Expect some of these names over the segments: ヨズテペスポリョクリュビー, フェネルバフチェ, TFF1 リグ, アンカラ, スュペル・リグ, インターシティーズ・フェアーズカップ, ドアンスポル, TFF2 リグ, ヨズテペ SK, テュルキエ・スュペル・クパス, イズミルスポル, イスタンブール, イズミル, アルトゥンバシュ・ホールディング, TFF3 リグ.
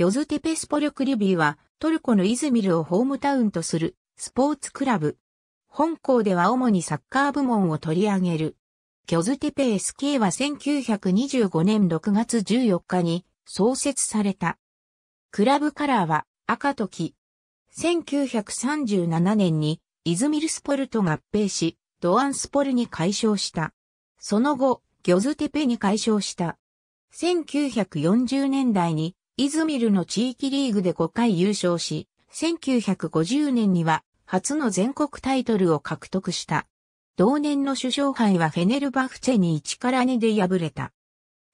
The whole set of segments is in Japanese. ヨズテペスポリョクリュビーはトルコのイズミルをホームタウンとするスポーツクラブ。本校では主にサッカー部門を取り上げる。ヨズテペ SK は1925年6月14日に創設された。クラブカラーは赤と黄。1937年にイズミルスポルと合併し、ドアンスポルに改称した。その後、ヨズテペに改称した。1940年代にイズミルの地域リーグで5回優勝し、1950年には初の全国タイトルを獲得した。同年の首相杯はフェネルバフチェに1-2で敗れた。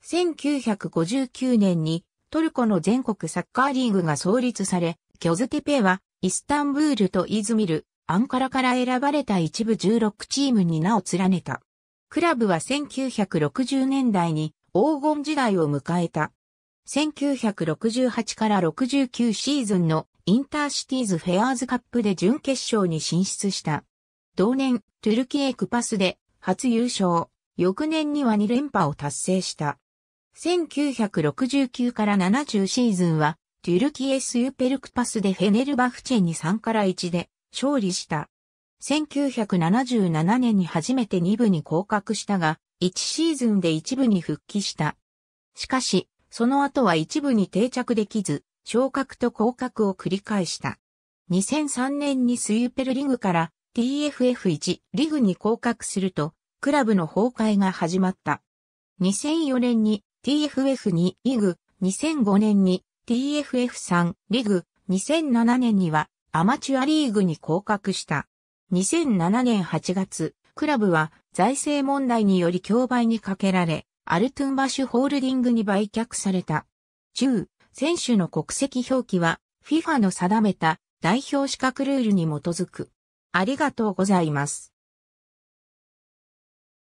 1959年にトルコの全国サッカーリーグが創立され、ヨズテペはイスタンブールとイズミル、アンカラから選ばれた一部16チームに名を連ねた。クラブは1960年代に黄金時代を迎えた。1968から69シーズンのインターシティーズフェアーズカップで準決勝に進出した。同年、トゥルキエクパスで初優勝、翌年には2連覇を達成した。1969から70シーズンは、トゥルキエスユペルクパスでフェネルバフチェに3-1で勝利した。1977年に初めて2部に降格したが、1シーズンで1部に復帰した。しかし、その後は1部に定着できず、昇格と降格を繰り返した。2003年にスユペルリグから TFF1 リグに降格すると、クラブの崩壊が始まった。2004年に TFF2 リグ、2005年に TFF3 リグ、2007年にはアマチュアリーグに降格した。2007年8月、クラブは財政問題により競売にかけられ、アルトゥンバシュホールディングに売却された。中、選手の国籍表記は FIFA の定めた代表資格ルールに基づく。ありがとうございます。